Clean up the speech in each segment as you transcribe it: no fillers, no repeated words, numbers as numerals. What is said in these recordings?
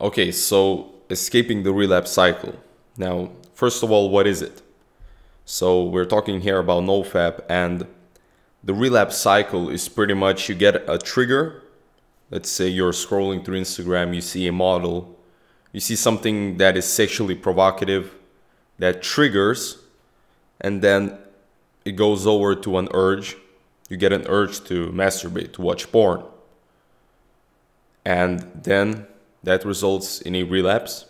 Okay, so escaping the relapse cycle. Now, first of all, what is it? So we're talking here about NoFap, and the relapse cycle is pretty much you get a trigger. Let's say you're scrolling through Instagram, you see a model, you see something that is sexually provocative, that triggers, and then it goes over to an urge. You get an urge to masturbate, to watch porn. And then that results in a relapse.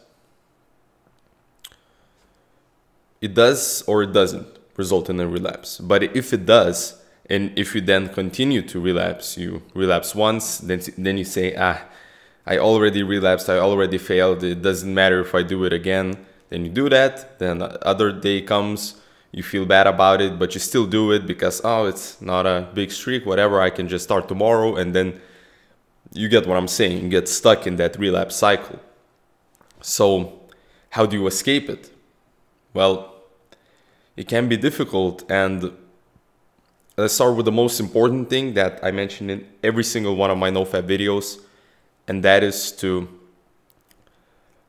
It does or it doesn't result in a relapse. But if it does, and if you then continue to relapse, you relapse once, then you say, I already relapsed, I already failed, it doesn't matter if I do it again. Then you do that, then another day comes, you feel bad about it, but you still do it because, oh, it's not a big streak, whatever, I can just start tomorrow. And then you get what I'm saying, you get stuck in that relapse cycle. So how do you escape it? Well, it can be difficult, and let's start with the most important thing that I mentioned in every single one of my NoFap videos, and that is to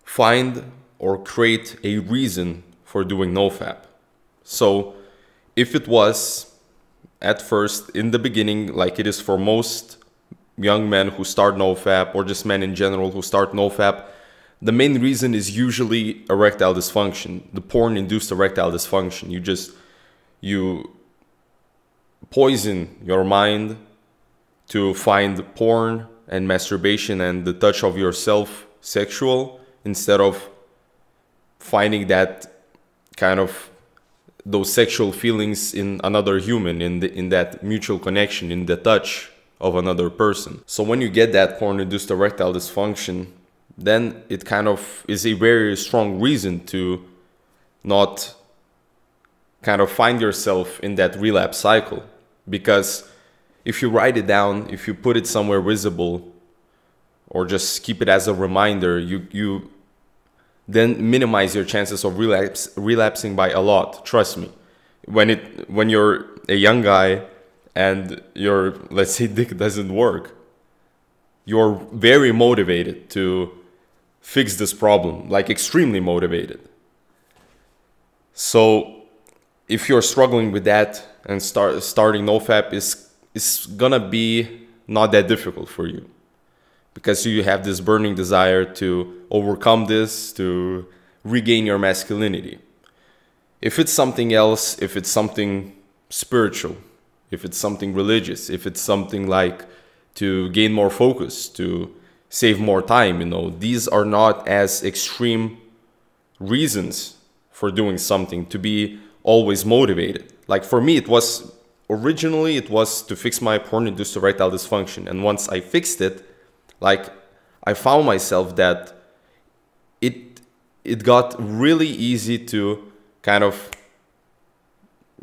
find or create a reason for doing NoFap. So if it was at first in the beginning, like it is for most young men who start NoFap or just men in general who start NoFap, the main reason is usually erectile dysfunction, the porn-induced erectile dysfunction. You poison your mind to find porn and masturbation and the touch of yourself sexual, instead of finding that kind of those sexual feelings in another human, in that mutual connection, in the touch of another person. So when you get that porn-induced erectile dysfunction, then it kind of is a very strong reason to not kind of find yourself in that relapse cycle. Because if you write it down, if you put it somewhere visible, or just keep it as a reminder, you then minimize your chances of relapsing by a lot. Trust me, when you're a young guy and your, let's say, dick doesn't work, you're very motivated to fix this problem, like extremely motivated. So if you're struggling with that, and starting NoFap is gonna be not that difficult for you, because you have this burning desire to overcome this, to regain your masculinity. If it's something else, if it's something spiritual, if it's something religious, if it's something like to gain more focus, to save more time, you know, these are not as extreme reasons for doing something, to be always motivated. Like for me, it was originally, it was to fix my porn-induced erectile dysfunction. And once I fixed it, like I found myself that it got really easy to kind of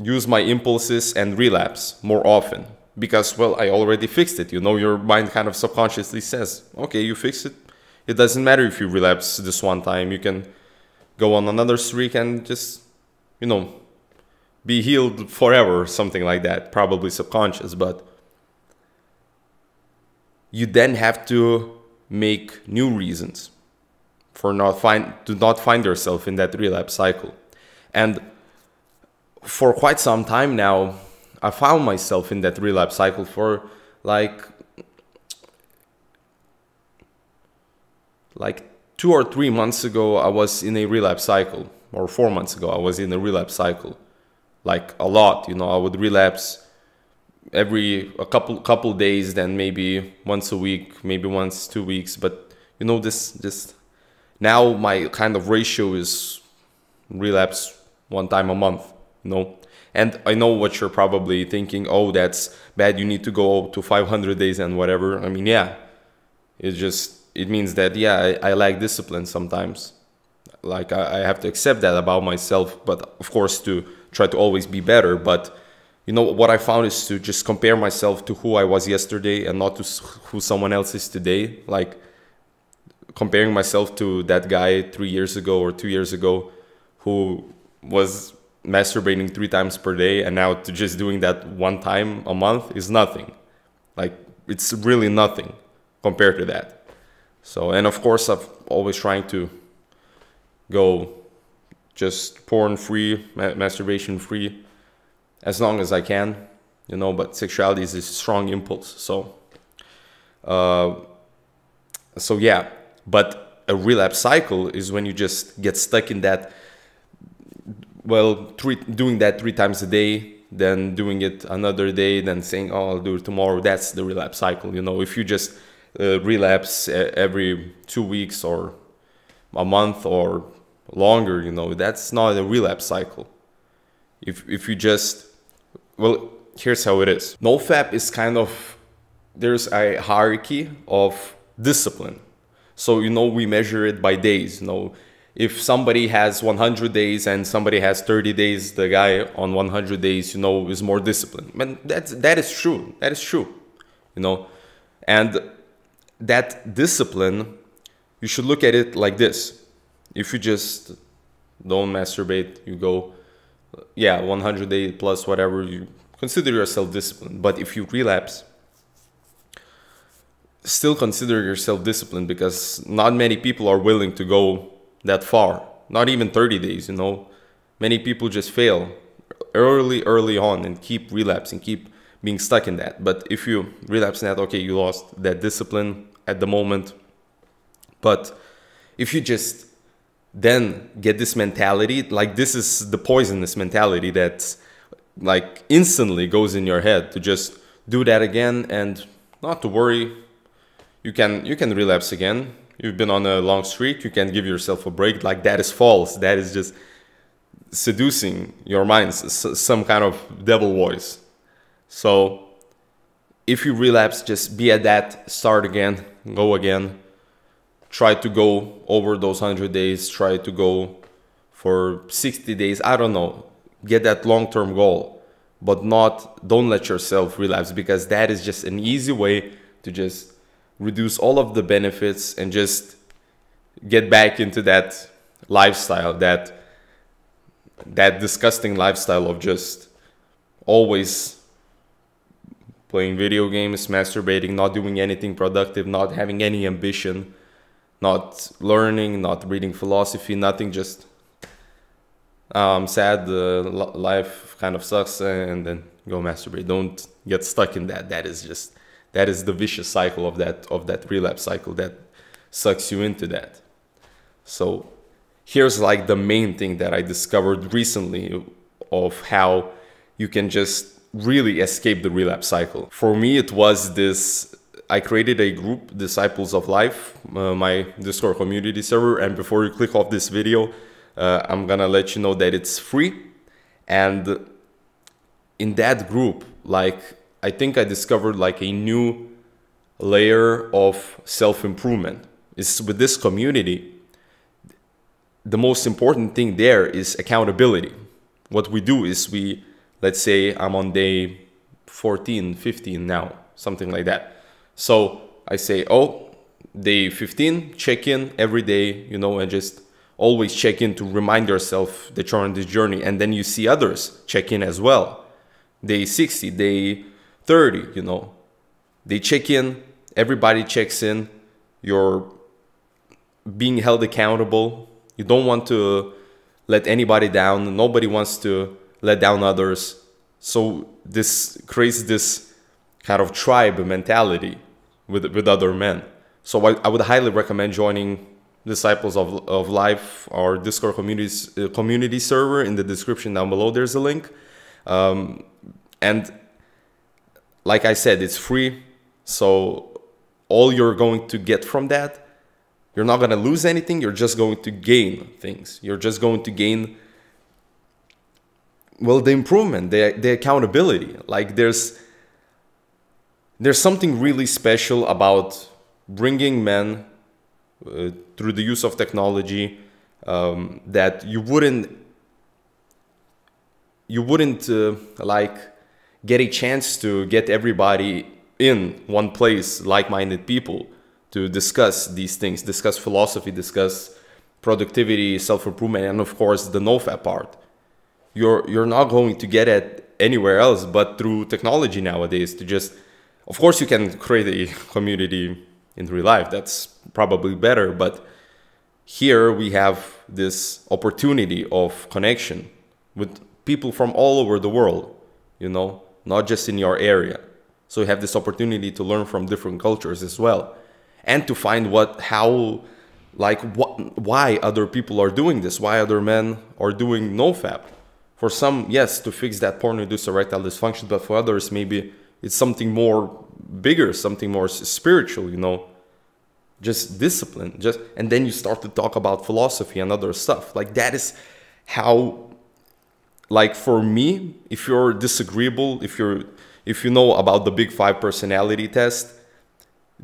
use my impulses and relapse more often. Because, well, I already fixed it. You know, your mind kind of subconsciously says, okay, you fixed it. It doesn't matter if you relapse this one time. You can go on another streak and just, you know, be healed forever or something like that. Probably subconscious, but you then have to make new reasons for not find yourself in that relapse cycle. And for quite some time now, I found myself in that relapse cycle for like 2 or 3 months ago, I was in a relapse cycle, or 4 months ago, I was in a relapse cycle, like a lot, you know. I would relapse every a couple days, then maybe once a week, maybe once 2 weeks. But you know, this now my kind of ratio is relapse 1 time a month, you know. And I know what you're probably thinking, oh, that's bad, you need to go to 500 days and whatever. I mean, yeah, it means that, yeah, I lack discipline sometimes. Like I have to accept that about myself, but of course to try to always be better. But you know, what I found is to just compare myself to who I was yesterday and not to who someone else is today. Like comparing myself to that guy 3 years ago or 2 years ago who was masturbating 3 times per day, and now to just doing that 1 time a month is nothing. Like it's really nothing compared to that. So, and of course, I've always trying to go just porn free, masturbation free, as long as I can, you know, but sexuality is a strong impulse. So, yeah, but a relapse cycle is when you just get stuck in that, well, doing that 3 times a day, then doing it another day, then saying, oh, I'll do it tomorrow. That's the relapse cycle. You know, if you just relapse every 2 weeks or a month or longer, you know, that's not a relapse cycle. If you just, well, here's how it is. NoFap is kind of, there's a hierarchy of discipline. So, you know, we measure it by days. You know, if somebody has 100 days and somebody has 30 days, the guy on 100 days, you know, is more disciplined. But that is true. That is true, you know. And that discipline, you should look at it like this. If you just don't masturbate, you go, yeah, 100 days plus whatever, you consider yourself disciplined. But if you relapse, still consider yourself disciplined, because not many people are willing to go that far. Not even 30 days, you know. Many people just fail early on and keep relapsing, keep being stuck in that. But if you relapse in that, okay, you lost that discipline at the moment. But if you just then get this mentality, like this is the poisonous mentality that's like instantly goes in your head to just do that again and not to worry. You can relapse again. You've been on a long streak. You can give yourself a break. Like, that is false. That is just seducing your minds, some kind of devil voice. So if you relapse, just be at that, start again, go again. Try to go over those 100 days, try to go for 60 days, I don't know. Get that long-term goal, but don't let yourself relapse, because that is just an easy way to just reduce all of the benefits and just get back into that lifestyle, that disgusting lifestyle of just always playing video games, masturbating, not doing anything productive, not having any ambition, not learning, not reading philosophy, nothing, just sad, life kind of sucks, and then go masturbate. Don't get stuck in that. That is the vicious cycle of that relapse cycle that sucks you into that. So here's like the main thing that I discovered recently of how you can just really escape the relapse cycle. For me, it was this. I created a group, Disciples of Life, my Discord community server. And before you click off this video, I'm gonna let you know that it's free. And in that group, like, I think I discovered like a new layer of self-improvement. It's with this community. The most important thing there is accountability. What we do is we, let's say I'm on day 14, 15 now, something like that. So I say, oh, day 15, check in every day, you know, and just always check in to remind yourself that you're on this journey. And then you see others check in as well. Day 60, day 30, you know, they check in, everybody checks in, you're being held accountable. You don't want to let anybody down. Nobody wants to let down others. So this creates this kind of tribe mentality with other men. So I would highly recommend joining Disciples of Life, our Discord community server. In the description down below, there's a link. And like I said, it's free. So all you're going to get from that, you're not going to lose anything. You're just going to gain things. You're just going to gain, well, the improvement, the accountability. Like, there's something really special about bringing men through the use of technology that you wouldn't like get a chance to get everybody in one place, like-minded people, to discuss these things, discuss philosophy, discuss productivity, self-improvement, and of course the NoFap part. You're not going to get it anywhere else but through technology nowadays. To just, of course, you can create a community in real life. That's probably better, but here we have this opportunity of connection with people from all over the world, you know, not just in your area. So you have this opportunity to learn from different cultures as well, and to find what, how, like what, why other people are doing this, why other men are doing NoFap. For some, yes, to fix that porn-induced erectile dysfunction, but for others, maybe it's something more bigger, something more spiritual, you know, just discipline. Just, and then you start to talk about philosophy and other stuff. Like, that is how, like, for me, if you're disagreeable, if you know about the Big Five personality test,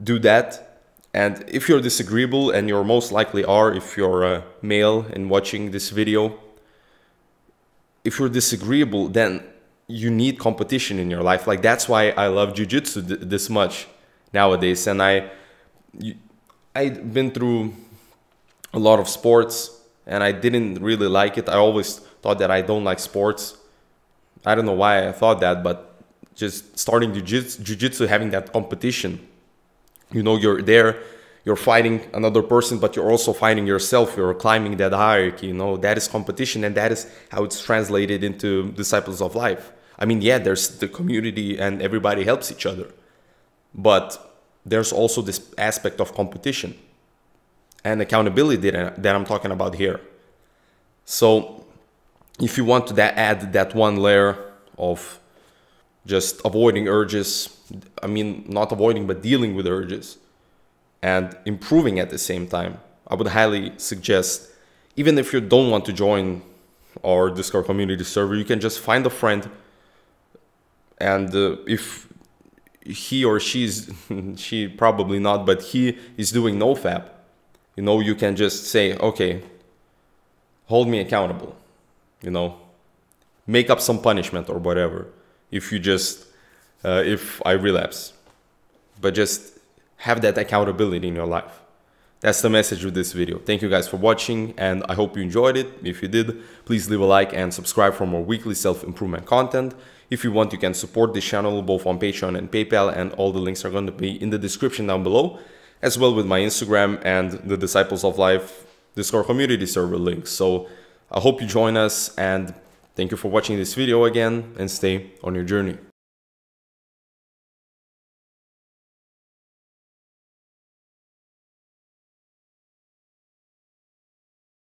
do that. And if you're disagreeable, and you're most likely are, if you're a male and watching this video, if you're disagreeable, then you need competition in your life. Like, that's why I love jiu-jitsu this much nowadays. And I've been through a lot of sports, and I didn't really like it. I always thought that I don't like sports. I don't know why I thought that, but just starting jiu-jitsu, having that competition, you know, you're there, you're fighting another person, but you're also fighting yourself. You're climbing that hierarchy, you know. That is competition, and that is how it's translated into Disciples of Life. I mean, yeah, there's the community and everybody helps each other, but there's also this aspect of competition and accountability that I'm talking about here. So if you want to add that one layer of just avoiding urges, I mean, not avoiding, but dealing with urges, and improving at the same time, I would highly suggest, even if you don't want to join our Discord community server, you can just find a friend, and if he or she probably not, but he is doing NoFap, you know, you can just say, okay, hold me accountable, you know, make up some punishment or whatever, if you just, if I relapse, but just have that accountability in your life. That's the message of this video. Thank you guys for watching, and I hope you enjoyed it. If you did, please leave a like and subscribe for more weekly self-improvement content. If you want, you can support this channel both on Patreon and PayPal, and all the links are going to be in the description down below, as well with my Instagram and the Disciples of Life Discord community server links. So I hope you join us, and thank you for watching this video again, and stay on your journey.